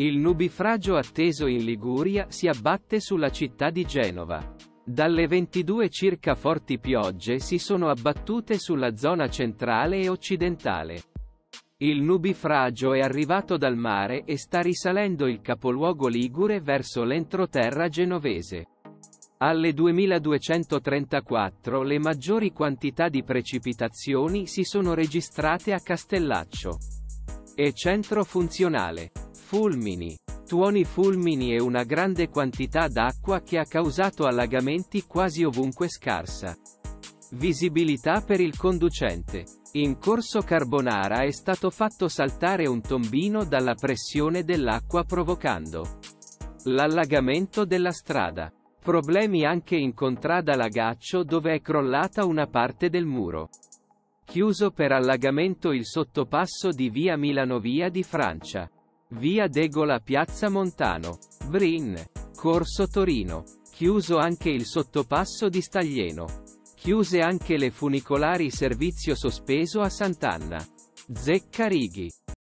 Il nubifragio atteso in Liguria si abbatte sulla città di Genova. Dalle 22 circa forti piogge si sono abbattute sulla zona centrale e occidentale. Il nubifragio è arrivato dal mare e sta risalendo il capoluogo ligure verso l'entroterra genovese. Alle 2234 le maggiori quantità di precipitazioni si sono registrate a Castellaccio e Centro Funzionale. Fulmini, tuoni fulmini e una grande quantità d'acqua che ha causato allagamenti quasi ovunque scarsa. Visibilità per il conducente. In corso Carbonara è stato fatto saltare un tombino dalla pressione dell'acqua provocando l'allagamento della strada. Problemi anche in contrada Lagaccio dove è crollata una parte del muro. Chiuso per allagamento il sottopasso di via Milano via di Francia. Via Degola Piazza Montano, Brin, Corso Torino, chiuso anche il sottopasso di Staglieno. Chiuse anche le funicolari servizio sospeso a Sant'Anna, Zecca Righi.